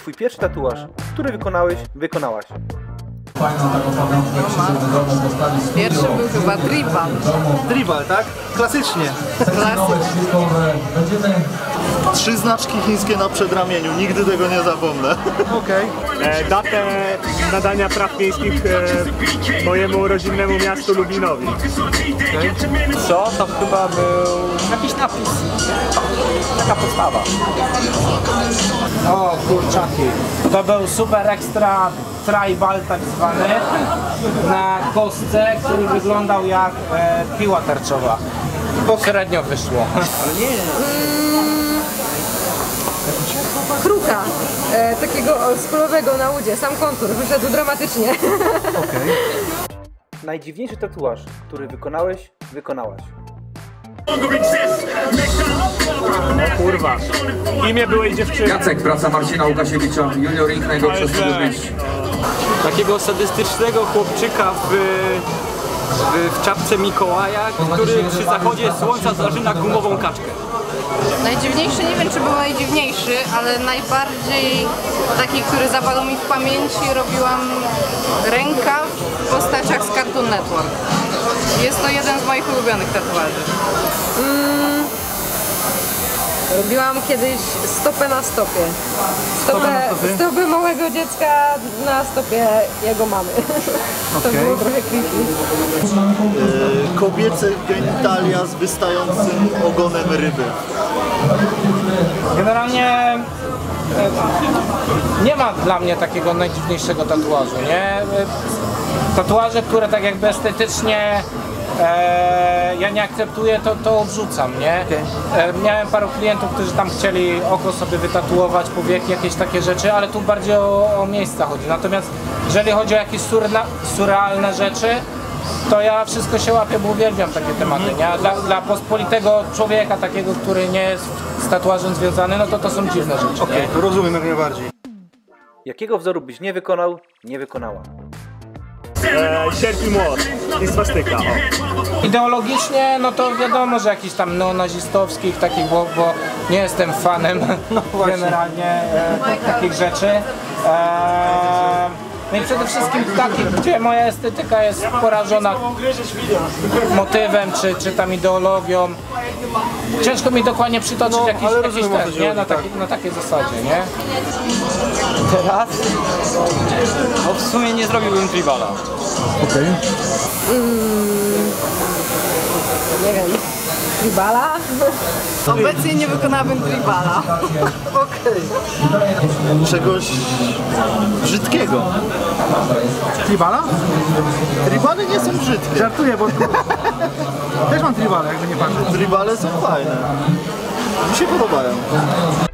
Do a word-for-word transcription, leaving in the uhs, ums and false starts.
twój pierwszy tatuaż, który wykonałeś, wykonałaś? Pierwszy był chyba tribal. Tribal, tak? Klasycznie. Klasycznie. Trzy znaczki chińskie na przedramieniu, nigdy tego nie zapomnę. Okej. Okay. Datę nadania praw miejskich e, mojemu rodzinnemu miastu Lubinowi. Okay. Co? To chyba był jakiś napis. Taka podstawa. O, kurczaki. To był super ekstra tribal tak zwany na kostce, który wyglądał jak e, piła tarczowa. Pośrednio wyszło. Ale nie. Kruka, e, takiego spolowego na udzie, sam kontur, wyszedł dramatycznie. Okay. Najdziwniejszy tatuaż, który wykonałeś, wykonałaś. O kurwa, imię byłej dziewczyny. Jacek, praca Marcina Łukasiewicza, junior innego przez takiego sadystycznego chłopczyka w... w czapce Mikołaja, który przy zachodzie słońca zażyna gumową kaczkę. Najdziwniejszy, nie wiem czy był najdziwniejszy, ale najbardziej taki, który zapadł mi w pamięci, robiłam rękaw w postaciach z Cartoon Network. Jest to jeden z moich ulubionych tatuaży. Mm, robiłam kiedyś stopę na stopie. Stopę, stopę małego dziecka na stopie jego mamy. Okay. To było trochę creepy. Kobiece genitalia z wystającym ogonem ryby. Generalnie nie ma dla mnie takiego najdziwniejszego tatuażu, nie? Tatuaże, które tak jakby estetycznie e, ja nie akceptuję, to, to odrzucam, nie? E, miałem paru klientów, którzy tam chcieli oko sobie wytatuować, powieki, jakieś takie rzeczy, ale tu bardziej o, o miejsca chodzi. Natomiast jeżeli chodzi o jakieś surna, surrealne rzeczy, to ja wszystko się łapię, bo uwielbiam takie tematy, nie? Dla, dla pospolitego człowieka, takiego, który nie jest z tatuażem związany, no to to są dziwne rzeczy. Okej, okay, rozumiem jak najbardziej. Jakiego wzoru byś nie wykonał, nie wykonała? Eee, Sierp i Młot i swastyka. O. Ideologicznie, no to wiadomo, że jakichś tam neonazistowskich takich, bo, bo nie jestem fanem no generalnie e, tych, takich rzeczy. Eee, No i przede wszystkim taki, gdzie moja estetyka jest porażona motywem czy, czy tam ideologią. Ciężko mi dokładnie przytoczyć no, jakiś, jakiś ten, nie? Na, taki, na takiej zasadzie, nie? Teraz? No w sumie nie zrobiłbym tribala. Okej. Okay. Mm, nie wiem. Tribala? Obecnie nie wykonałabym tribala. Okej. Okay. Czegoś brzydkiego. Tribala? Tribale nie są brzydkie. Żartuję, bo też mam tribale, jakby nie patrzę. Tribale są fajne. Mi się podobają.